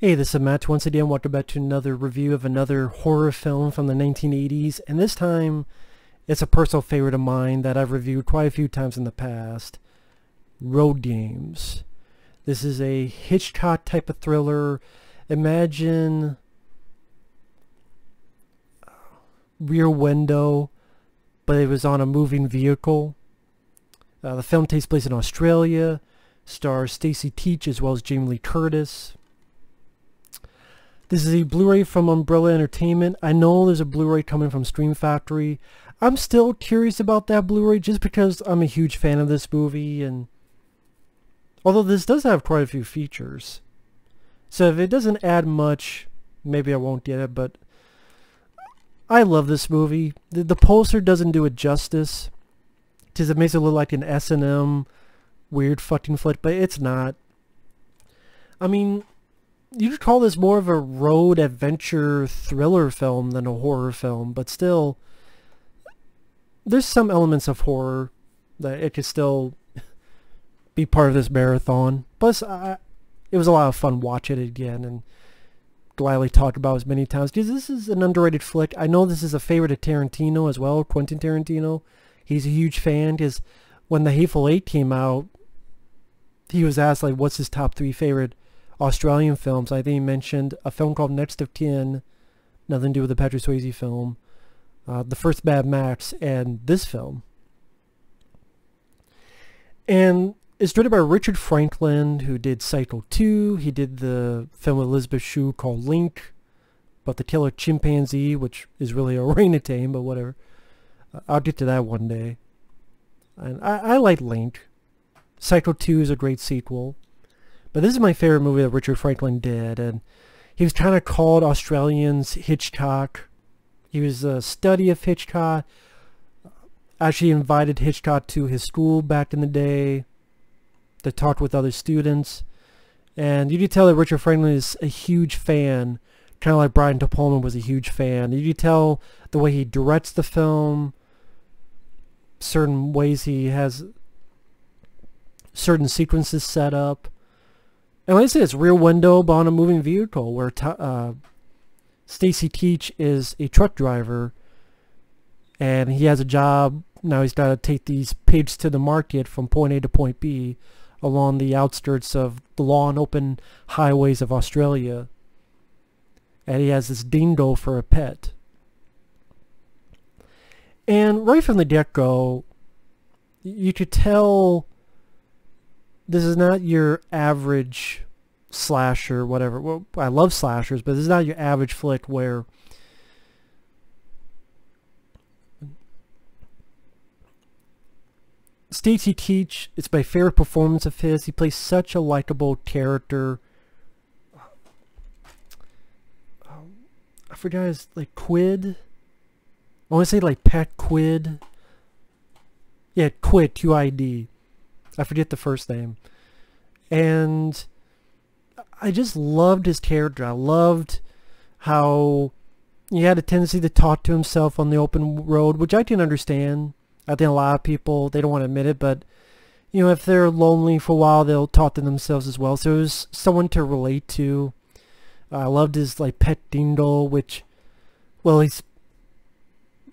Hey, this is Matt. Once again, welcome back to another review of another horror film from the 1980s, and this time it's a personal favorite of mine that I've reviewed quite a few times in the past, Road Games. This is a Hitchcock type of thriller. Imagine Rear Window, but it was on a moving vehicle. The film takes place in Australia, stars Stacy Keach as well as Jamie Lee Curtis. This is a Blu-ray from Umbrella Entertainment. I know there's a Blu-ray coming from Scream Factory. I'm still curious about that Blu-ray just because I'm a huge fan of this movie. And although this does have quite a few features, so if it doesn't add much, maybe I won't get it. But I love this movie. The poster doesn't do it justice. 'Tis it makes it look like an S&M weird fucking flick, but it's not. I mean, you could call this more of a road adventure thriller film than a horror film, but still there's some elements of horror that it could still be part of this marathon. Plus, it was a lot of fun watching it again and gladly talked about it as many times because this is an underrated flick. I know this is a favorite of Tarantino as well, Quentin Tarantino. He's a huge fan because when The Hateful Eight came out, he was asked, like, what's his top three favorite Australian films. I think he mentioned a film called Next of Ten, nothing to do with the Patrick Swayze film, the first Bad Max, and this film. And it's directed by Richard Franklin, who did Cycle 2. He did the film with Elizabeth Shue called Link, about the killer chimpanzee, which is really a orangutan, but whatever. I'll get to that one day. And I like Link. Cycle 2 is a great sequel. But this is my favorite movie that Richard Franklin did, and he was kind of called Australians Hitchcock. He was a study of Hitchcock. Actually invited Hitchcock to his school back in the day to talk with other students. And you could tell that Richard Franklin is a huge fan, kind of like Brian De Palma was a huge fan. You could tell the way he directs the film, certain ways he has certain sequences set up. And like I said, it's Rear Window but on a moving vehicle, where Stacy Keach is a truck driver and he has a job. Now he's got to take these pigs to the market from point A to point B along the outskirts of the lawn open highways of Australia. And he has this dingo for a pet. And right from the get-go, you could tell this is not your average slasher, whatever. Well, I love slashers, but this is not your average flick where Stacy Keach, it's my favorite performance of his. He plays such a likable character. I forgot his, like, Quid. I want to say, like, Pat Quid. Yeah, Quid, Q-I-D. I forget the first name. And I just loved his character. I loved how he had a tendency to talk to himself on the open road, which I can understand. I think a lot of people, they don't want to admit it, but, you know, if they're lonely for a while, they'll talk to themselves as well. So it was someone to relate to. I loved his, like, pet dingo, which, well, he's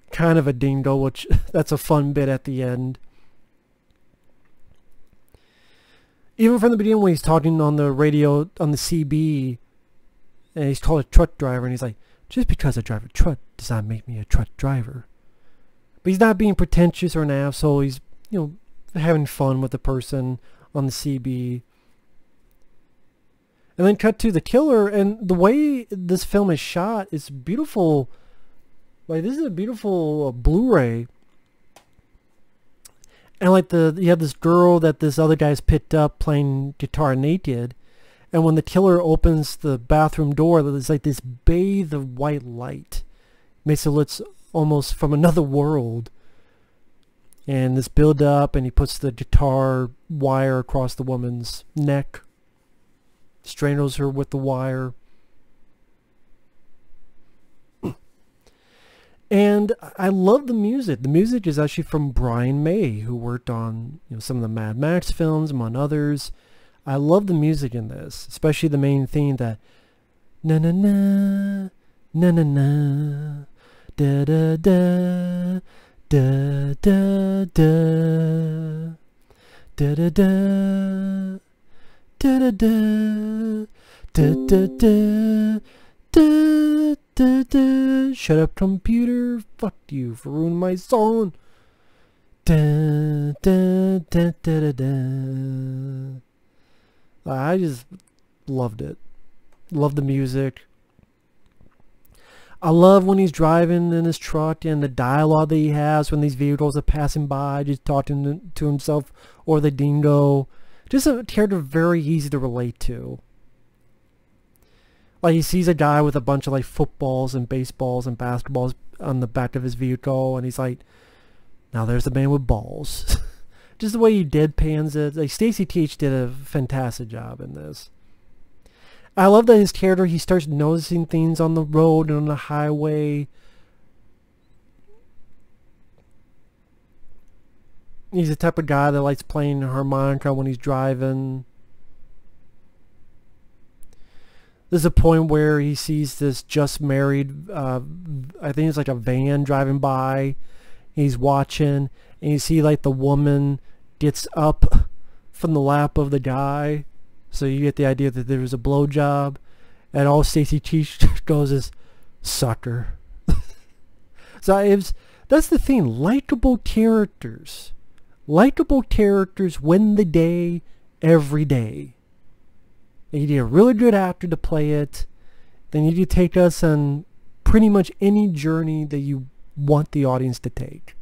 kind of a dingo, which that's a fun bit at the end. Even from the beginning when he's talking on the radio, on the CB, and he's called a truck driver, and he's like, just because I drive a truck does not make me a truck driver. But he's not being pretentious or an asshole. He's, you know, having fun with the person on the CB. And then cut to the killer, and the way this film is shot is beautiful. Like, this is a beautiful Blu-ray. And like you have this girl that this other guy's picked up playing guitar naked, and when the killer opens the bathroom door, there's like this bathe of white light, makes it look almost from another world. And this build up, and he puts the guitar wire across the woman's neck, strangles her with the wire. And I love the music. The music is actually from Brian May, who worked on, you know, some of the Mad Max films, among others. I love the music in this, especially the main theme that na na na na na na da da da da da da da da da da da da da da da da da. Shut up, computer, fuck you for ruining my song. Da da da da da da. I just loved it. Love the music. I love when he's driving in his truck and the dialogue that he has when these vehicles are passing by, just talking to himself or the dingo. Just a character very easy to relate to. Like, he sees a guy with a bunch of like footballs and baseballs and basketballs on the back of his vehicle, and he's like, now there's the man with balls. Just the way he deadpans it. Like, Stacy Keach did a fantastic job in this. I love that his character, he starts noticing things on the road and on the highway. He's the type of guy that likes playing harmonica when he's driving. There's a point where he sees this just married, I think it's like a van driving by. He's watching, and you see like the woman gets up from the lap of the guy. So you get the idea that there was a blowjob, and all Stacy Keach goes is sucker. So that's the thing. Likeable characters win the day every day. And you need a really good actor to play it. They need to take us on pretty much any journey that you want the audience to take.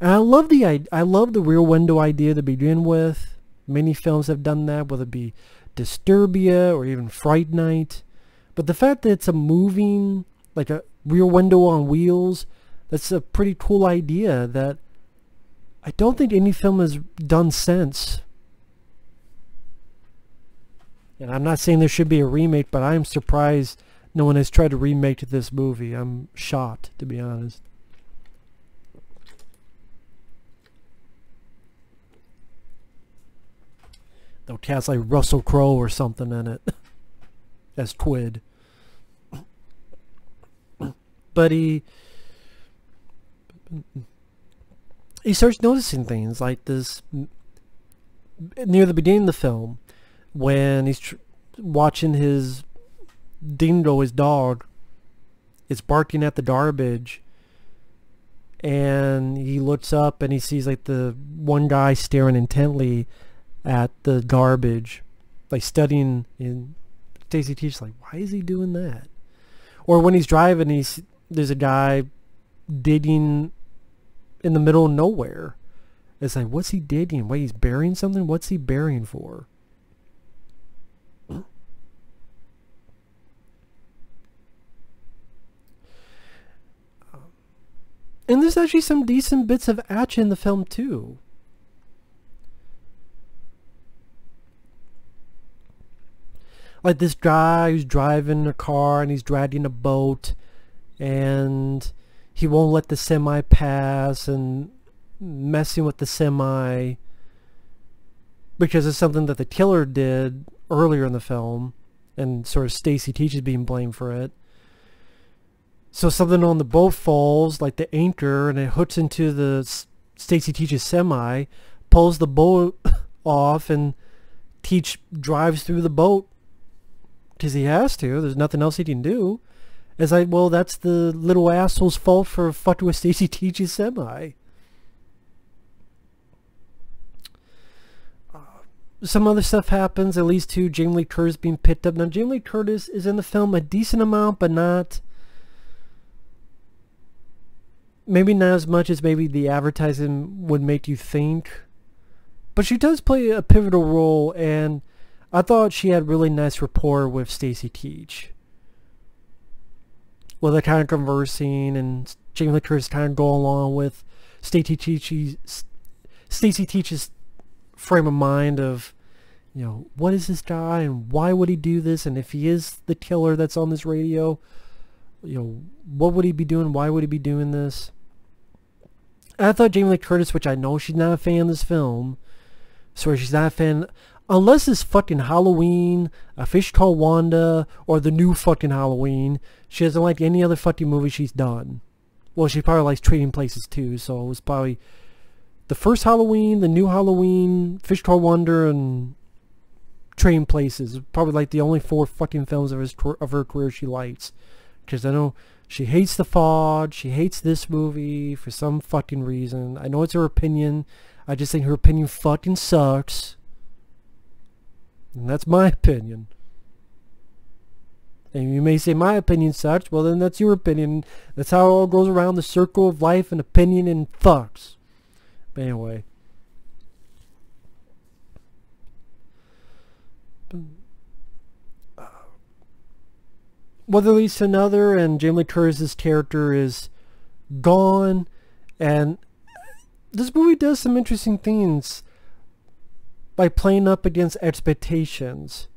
And I love the rear window idea to begin with. Many films have done that, whether it be Disturbia or even Fright Night. But the fact that it's a moving, like a rear window on wheels, that's a pretty cool idea that I don't think any film has done since. And I'm not saying there should be a remake, but I am surprised no one has tried to remake this movie. I'm shocked, to be honest. They'll cast like Russell Crowe or something in it as Quid. But he starts noticing things like this near the beginning of the film when he's watching his dingo, his dog, is barking at the garbage, and he looks up and he sees like the one guy staring intently at the garbage, like studying. In Stacy Keach's like, why is he doing that? Or when he's driving, there's a guy digging in the middle of nowhere. It's like, what's he digging? Wait, he's burying something? What's he burying for? And there's actually some decent bits of action in the film too. Like this guy who's driving a car and he's dragging a boat, and he won't let the semi pass and messing with the semi because it's something that the killer did earlier in the film, and sort of Stacy Keach is being blamed for it. So something on the boat falls, like the anchor, and it hooks into the Stacy Keach's semi, pulls the boat off, and Keach drives through the boat. Because he has to. There's nothing else he can do. It's like, well, that's the little asshole's fault for fucking with Stacy Keach's semi. Some other stuff happens. It leads to Jamie Lee Curtis being picked up. Now, Jamie Lee Curtis is in the film a decent amount, but not... maybe not as much as maybe the advertising would make you think. But she does play a pivotal role, and... I thought she had really nice rapport with Stacy Keach. Well, they're kind of conversing, and Jamie Lee Curtis kind of going along with Stacy Keach's frame of mind of, you know, what is this guy and why would he do this, and if he is the killer that's on this radio, you know, what would he be doing? Why would he be doing this? I thought Jamie Lee Curtis, which I know she's not a fan of this film, so she's not a fan unless it's fucking Halloween, A Fish Called Wanda, or the new fucking Halloween, she doesn't like any other fucking movie she's done. Well, she probably likes Trading Places too, so it was probably the first Halloween, the new Halloween, Fish Called Wanda, and Trading Places. Probably like the only four fucking films of her career she likes. Because I know she hates The Fog, she hates this movie for some fucking reason. I know it's her opinion. I just think her opinion fucking sucks. And that's my opinion. And you may say my opinion sucks. Well, then that's your opinion. That's how it all goes around, the circle of life and opinion and fucks. But anyway. Whether leads to another, and Jamie Lee Curtis's character is gone. And this movie does some interesting things by playing up against expectations.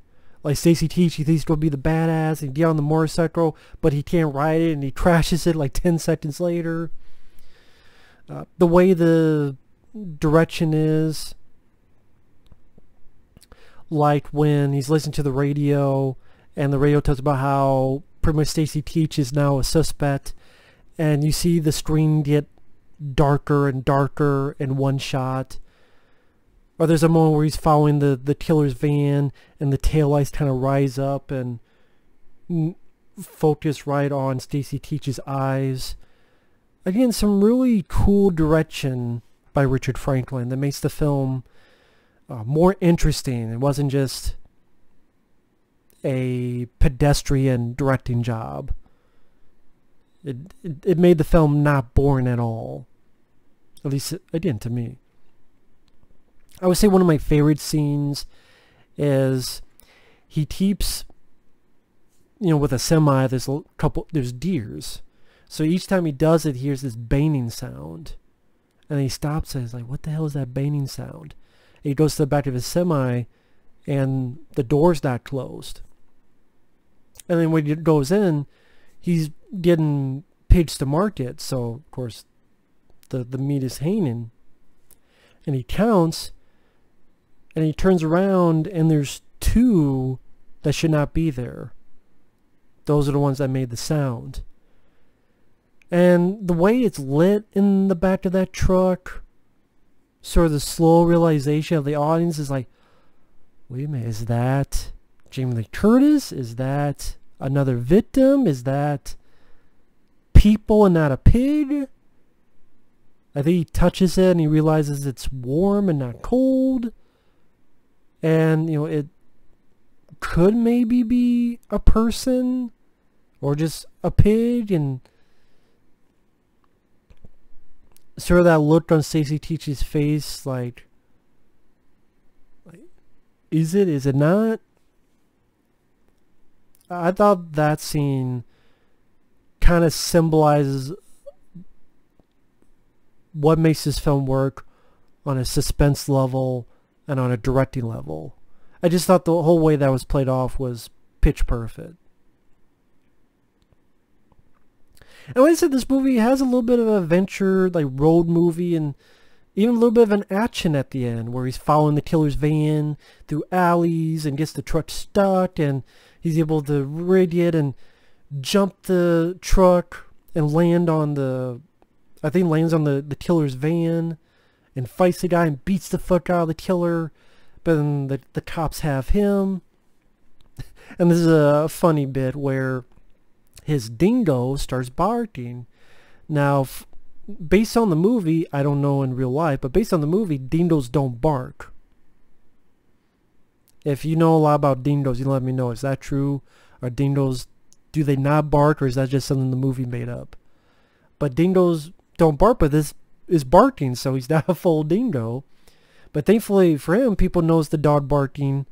Like Stacy Keach, he thinks he'll be the badass and get on the motorcycle, but he can't ride it and he crashes it like 10 seconds later. The way the direction is, like when he's listening to the radio and the radio talks about how pretty much Stacy Keach is now a suspect, and you see the screen get darker and darker in one shot. Or there's a moment where he's following the killer's van and the taillights kind of rise up and focus right on Stacy Keach's eyes. Again, some really cool direction by Richard Franklin that makes the film more interesting. It wasn't just a pedestrian directing job. It made the film not boring at all. At least, again, to me. I would say one of my favorite scenes is he keeps, you know, with a semi, there's deers. So each time he does it, he hears this banging sound. And he stops and he's like, what the hell is that banging sound? And he goes to the back of his semi and the door's not closed. And then when he goes in, he's getting pigs to market. So, of course, the meat is hanging. And he counts. And he turns around and there's two that should not be there. Those are the ones that made the sound. And the way it's lit in the back of that truck, sort of the slow realization of the audience is like, wait a minute, is that Jamie Lee Curtis? Is that another victim? Is that people and not a pig? I think he touches it and he realizes it's warm and not cold. And, you know, it could maybe be a person or just a pig, and sort of that look on Stacy Keach's face, like, is it not? I thought that scene kind of symbolizes what makes this film work on a suspense level and on a directing level. I just thought the whole way that was played off was pitch perfect. And like I said, this movie has a little bit of an adventure, like road movie, and even a little bit of an action at the end where he's following the killer's van through alleys and gets the truck stuck, and he's able to rig it and jump the truck and land on the, I think lands on the killer's van, and fights the guy and beats the fuck out of the killer. But then the cops have him. And this is a funny bit where his dingo starts barking. Now, based on the movie, I don't know in real life, but based on the movie, dingoes don't bark. If you know a lot about dingoes, you let me know. Is that true? Are dingoes, do they not bark, or is that just something the movie made up? But dingoes don't bark, but this is barking, so he's not a full dingo. But thankfully for him, people knows the dog barking.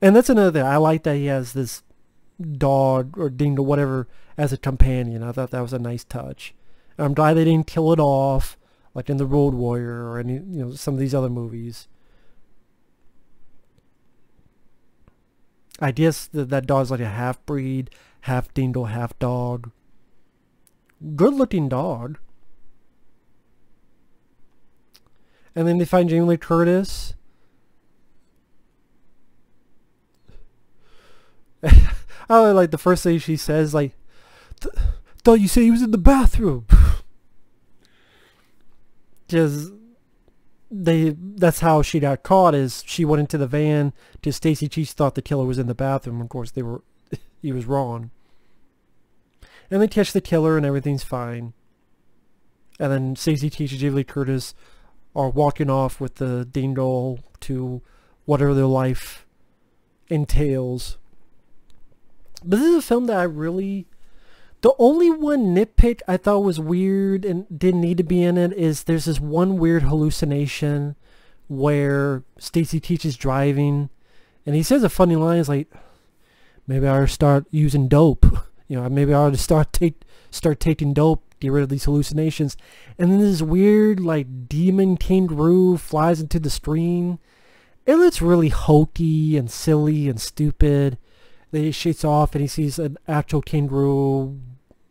And that's another thing. I like that he has this dog or dingo, whatever, as a companion. I thought that was a nice touch. And I'm glad they didn't kill it off like in The Road Warrior or any, you know, some of these other movies. I guess that dog's like a half breed, half dingo, half dog. Good looking dog. And then they find Jamie Lee Curtis, Oh, like the first thing she says, like, "Thought you said he was in the bathroom." Just that's how she got caught. Is she went into the van? Because Stacy Keach thought the killer was in the bathroom. Of course, he was wrong. And they catch the killer, and everything's fine. And then Stacy Keach and Jamie Lee Curtis are walking off with the ding-dong to whatever their life entails. But this is a film that I really... The only one nitpick I thought was weird and didn't need to be in it is there's this one weird hallucination where Stacy Keach is driving and he says a funny line. It's like, maybe I ought to start using dope. You know, maybe I ought to start taking dope, get rid of these hallucinations. And then this weird, like, demon kangaroo flies into the stream. It looks really hokey and silly and stupid. Then he shoots off and he sees an actual kangaroo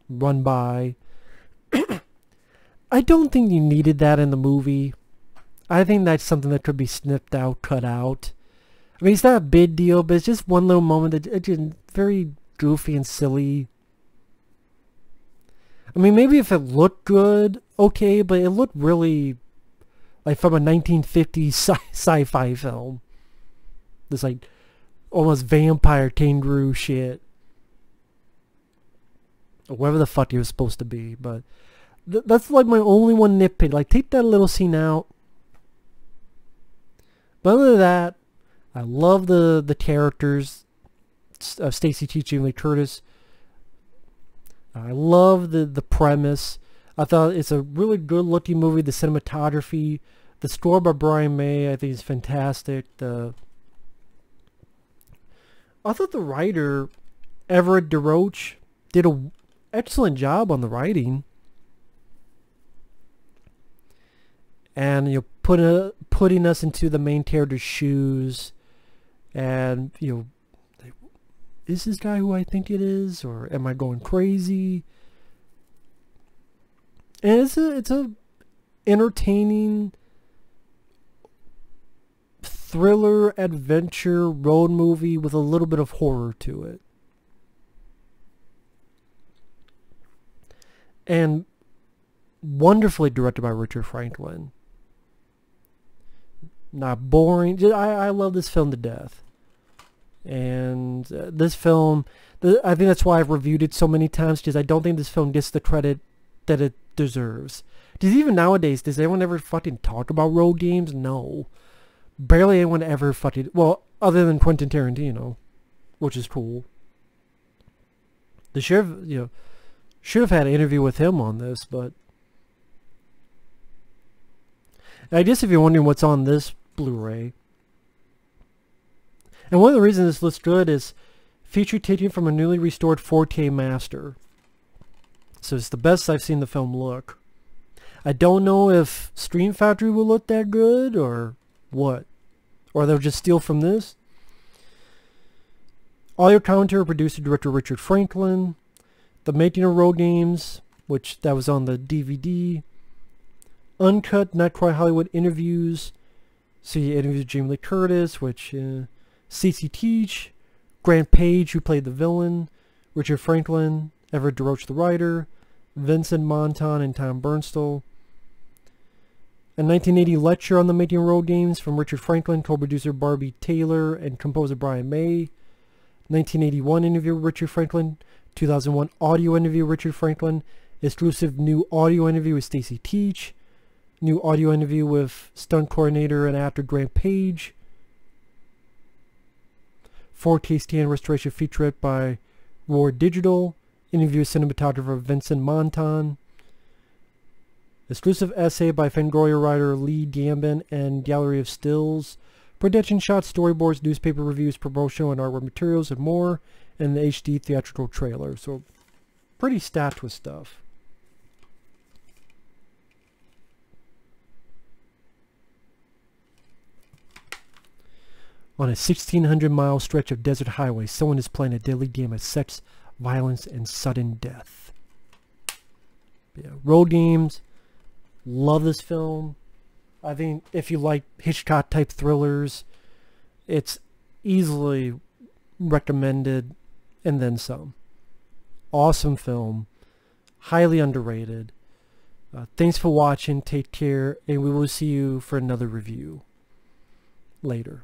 run by. I don't think you needed that in the movie. I think that's something that could be snipped out, cut out. I mean, it's not a big deal, but it's just one little moment that it's just very goofy and silly. I mean, maybe if it looked good, okay, but it looked really like from a 1950s sci-fi film. This, like, almost vampire kangaroo shit, or whatever the fuck he was supposed to be. But that's like my only one nitpick. Like, take that little scene out. But other than that, I love the characters of Stacy Keach and Lee Curtis. I love the premise. I thought it's a really good looking movie. The cinematography, the score by Brian May, I think is fantastic. I thought the writer, Everett De Roche, did an excellent job on the writing. And, you know, putting us into the main character's shoes. And, you know, is this guy who I think it is? Or am I going crazy? And it's a entertaining thriller, adventure, road movie with a little bit of horror to it. And wonderfully directed by Richard Franklin. Not boring. I love this film to death. And this film, I think that's why I've reviewed it so many times, because I don't think this film gets the credit that it deserves. Because even nowadays, does anyone ever fucking talk about Road Games? No. Barely anyone ever fucking... Well, other than Quentin Tarantino, which is cool. The sheriff, you know, should have had an interview with him on this, but... I guess if you're wondering what's on this Blu-ray... And one of the reasons this looks good is... Feature taken from a newly restored 4K master. So it's the best I've seen the film look. I don't know if Scream Factory will look that good, or... what? Or they'll just steal from this? Audio commentary producer director Richard Franklin. The making of Road Games, which that was on the DVD. Uncut Not Quite Hollywood interviews. So you interviewed Jamie Lee Curtis, which Stacy Keach, Grant Page, who played the villain, Richard Franklin, Everett De Roche, the writer, Vincent Monton, and Tom Bernstall. A 1980 lecture on the making of Road Games from Richard Franklin, co-producer Barbie Taylor, and composer Brian May. 1981 interview with Richard Franklin. 2001 audio interview with Richard Franklin. Exclusive new audio interview with Stacy Keach. New audio interview with stunt coordinator and actor Grant Page. 4K scan restoration featurette by Roar Digital. Interview with cinematographer Vincent Monton. Exclusive essay by Fangoria writer Lee Gambin and gallery of stills, production shots, storyboards, newspaper reviews, promotional and artwork materials, and more, and the HD theatrical trailer. So, pretty stacked with stuff. On a 1,600-mile stretch of desert highway, someone is playing a deadly game of sex, violence, and sudden death. Yeah, Road Games. Love this film. I think if you like Hitchcock type thrillers, it's easily recommended, and then some. Awesome film, highly underrated. Thanks for watching, take care, and we will see you for another review later.